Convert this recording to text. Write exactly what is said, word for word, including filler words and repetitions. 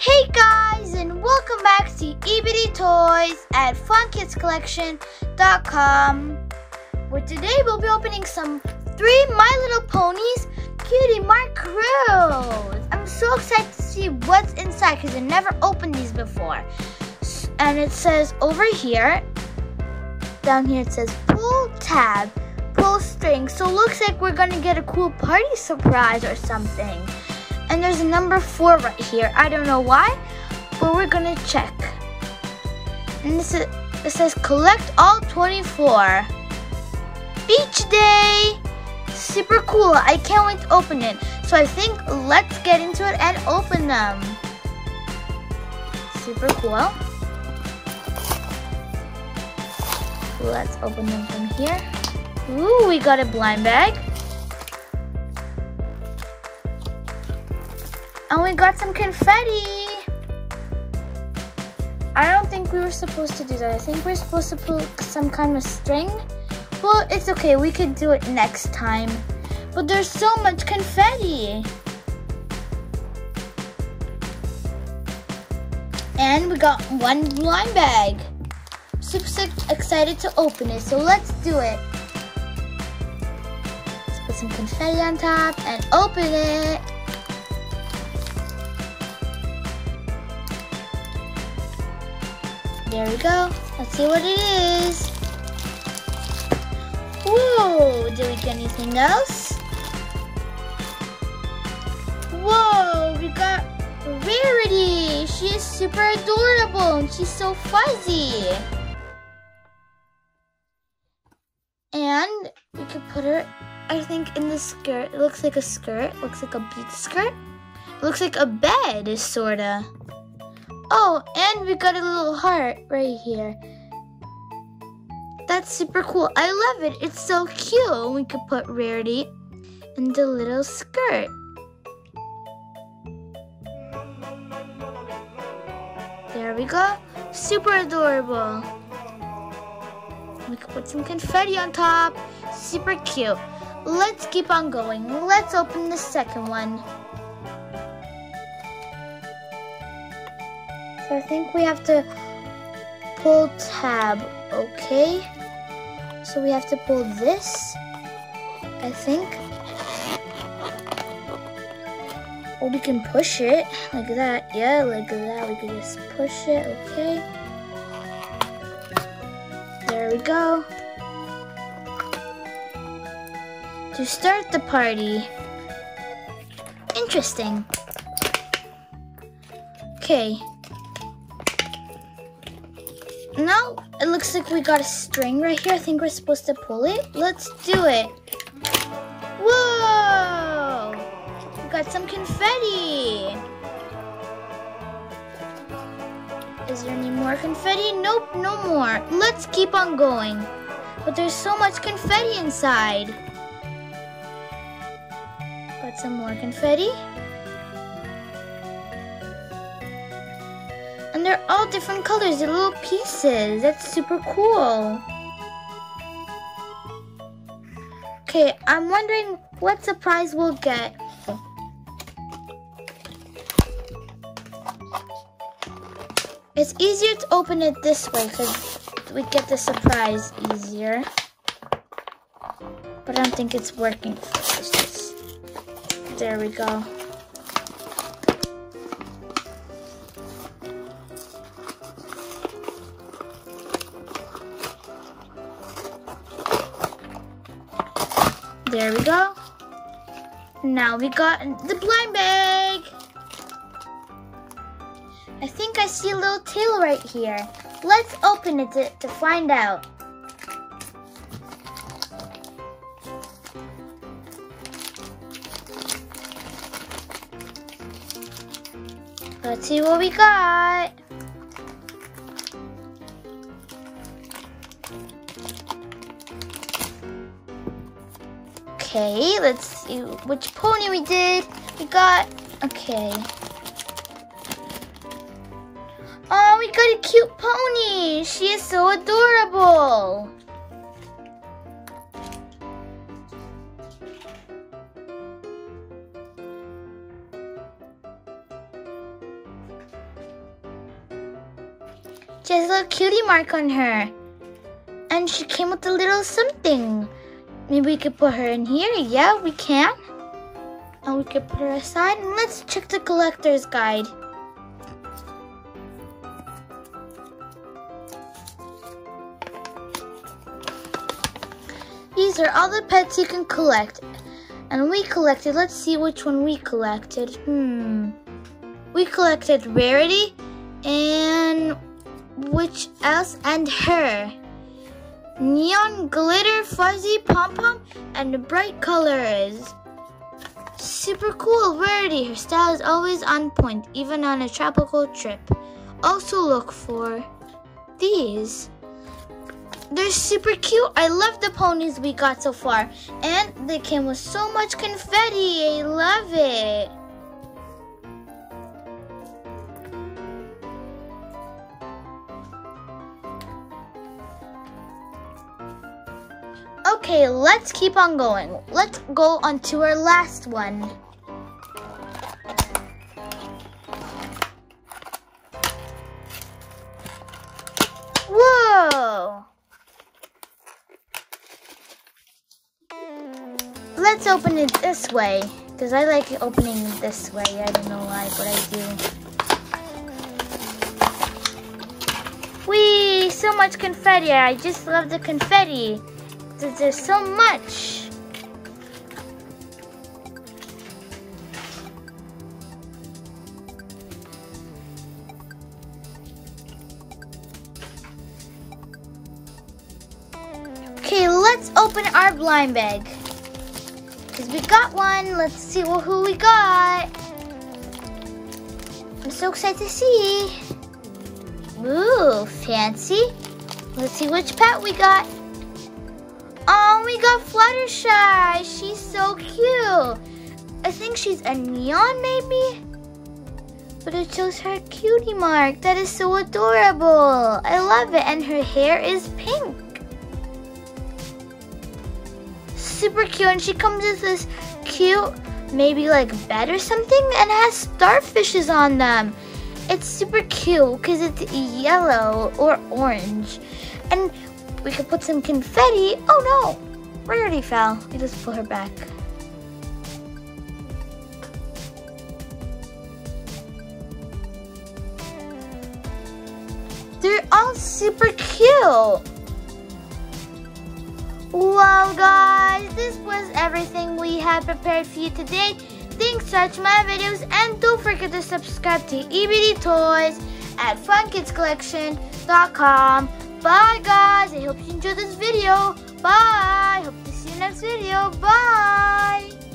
Hey guys, and welcome back to E B D Toys at Fun Kids Collection dot com, where today we'll be opening some three My Little Ponies Cutie Mark Crews. I'm so excited to see what's inside because I never opened these before. And it says over here, down here it says pull tab, pull string. So it looks like we're going to get a cool party surprise or something. And there's a number four right here. I don't know why, but we're gonna check. And this is, it says collect all twenty-four. Beach day! Super cool. I can't wait to open it. So I think let's get into it and open them. Super cool. Let's open them from here. Ooh, we got a blind bag. And we got some confetti. I don't think we were supposed to do that. I think we're supposed to pull some kind of string. Well, it's okay. We could do it next time. But there's so much confetti. And we got one blind bag. Super excited to open it. So let's do it. Let's put some confetti on top and open it. There we go. Let's see what it is. Whoa! Did we get anything else? Whoa! We got Rarity! She is super adorable and she's so fuzzy. And we could put her, I think, in the skirt. It looks like a skirt. It looks like a beach skirt. It looks like a bed, sorta. Oh, and we got a little heart right here. That's super cool. I love it. It's so cute. We could put Rarity in the little skirt. There we go. Super adorable. We could put some confetti on top. Super cute. Let's keep on going. Let's open the second one. So I think we have to pull tab, okay? So we have to pull this, I think. Or we can push it like that, yeah, like that. We can just push it, okay? There we go. To start the party. Interesting. Okay. Now, it looks like we got a string right here. I think we're supposed to pull it. Let's do it. Whoa! We got some confetti. Is there any more confetti? Nope, no more. Let's keep on going. But there's so much confetti inside. Got some more confetti. And they're all different colors, they're little pieces. That's super cool. Okay, I'm wondering what surprise we'll get. It's easier to open it this way because we get the surprise easier. But I don't think it's working. There we go. There we go. Now we got the blind bag. I think I see a little tail right here. Let's open it to, to find out. Let's see what we got. Okay, let's see which pony we did. We got, okay. Oh, we got a cute pony. She is so adorable. She has a little cutie mark on her. And she came with a little something. Maybe we could put her in here. Yeah, we can. And we could put her aside. And let's check the collector's guide. These are all the pets you can collect. And we collected, let's see which one we collected. Hmm. We collected Rarity and which else? And her. Neon glitter fuzzy pom-pom and bright colors. Super cool, Rarity. Her style is always on point, even on a tropical trip. Also look for these. They're super cute. I love the ponies we got so far. And they came with so much confetti. I love it. Okay, let's keep on going. Let's go on to our last one. Whoa! Let's open it this way, because I like it opening this way. I don't know why, but I do. Whee! So much confetti. I just love the confetti. There's so much. Okay, let's open our blind bag. We got one. Let's see who we got. I'm so excited to see. Ooh, fancy. Let's see which pet we got. Oh, we got Fluttershy. She's so cute. I think she's a neon maybe? But it shows her cutie mark. That is so adorable. I love it. And her hair is pink. Super cute, and she comes with this cute, maybe like bed or something, and has starfishes on them. It's super cute because it's yellow or orange, and we could put some confetti. Oh no, Rarity fell. We just pull her back. They're all super cute. Well guys, this was everything we had prepared for you today. Thanks for watching my videos, and don't forget to subscribe to E B D Toys at Fun Kids Collection dot com. Bye guys, I hope you enjoyed this video. Bye, hope to see you next video. Bye.